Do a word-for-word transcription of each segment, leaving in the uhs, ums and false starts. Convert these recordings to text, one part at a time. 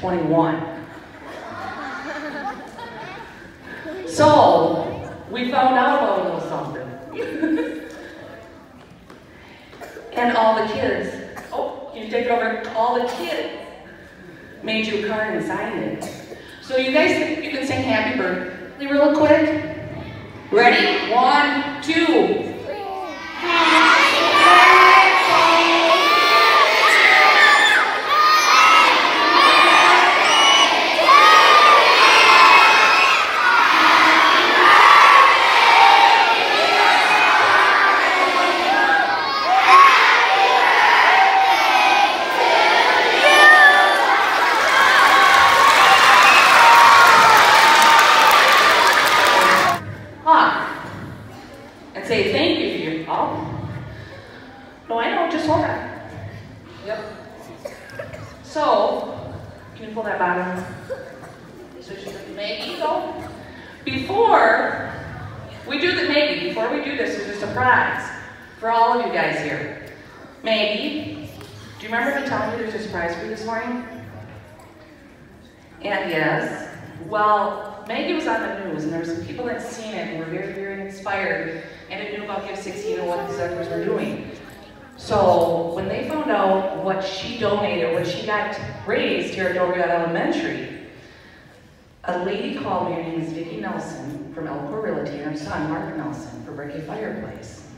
twenty-one. So, we found out about a little something. And all the kids, oh, you take it over, all the kids made you a card and signed it. So you guys, you can sing happy birthday real quick. Ready? One, two. Raised here at Dover-Eyota Elementary. A lady called me, her name is Vicki Nelson from Elder Realty, and her son, Mark Nelson, for Breaking Fireplace.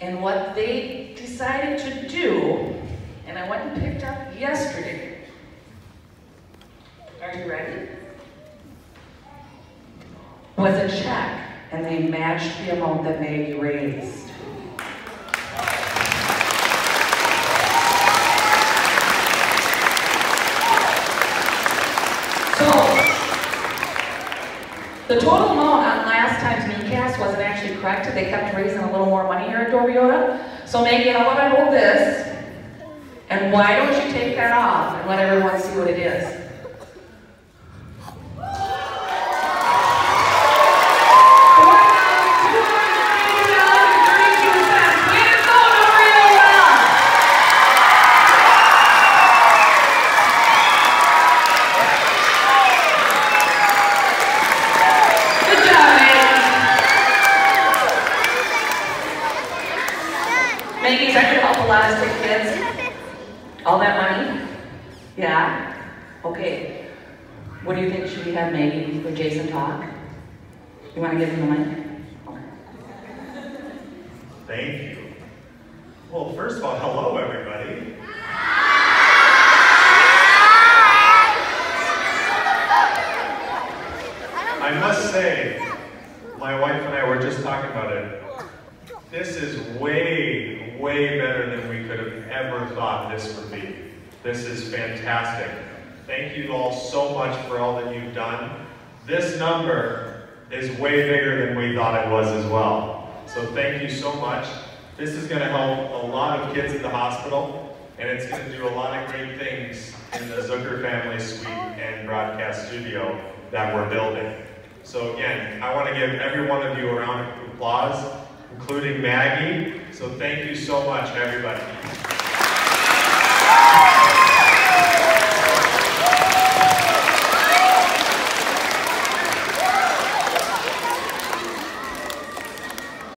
And what they decided to do, and I went and picked up yesterday. Are you ready? Was a check, and they matched the amount that Maggie raised. The total amount on last time's newscast wasn't actually correct. They kept raising a little more money here at Dover-Eyota. So Maggie, how about I hold this? And why don't you take that off and let everyone see what it is? All that money? Yeah? Okay. What do you think? Should we have Maggie or Jason talk? You want to give him the mic? Okay. Thank you. Well, first of all, hello, everybody. I must say, my wife and I were just talking about it. This is way, way better than we could have ever thought this would be. This is fantastic. Thank you all so much for all that you've done. This number is way bigger than we thought it was as well. So thank you so much. This is going to help a lot of kids at the hospital, and it's going to do a lot of great things in the Zucker family suite and broadcast studio that we're building. So again, I want to give every one of you a round of applause, including Maggie. So thank you so much, everybody.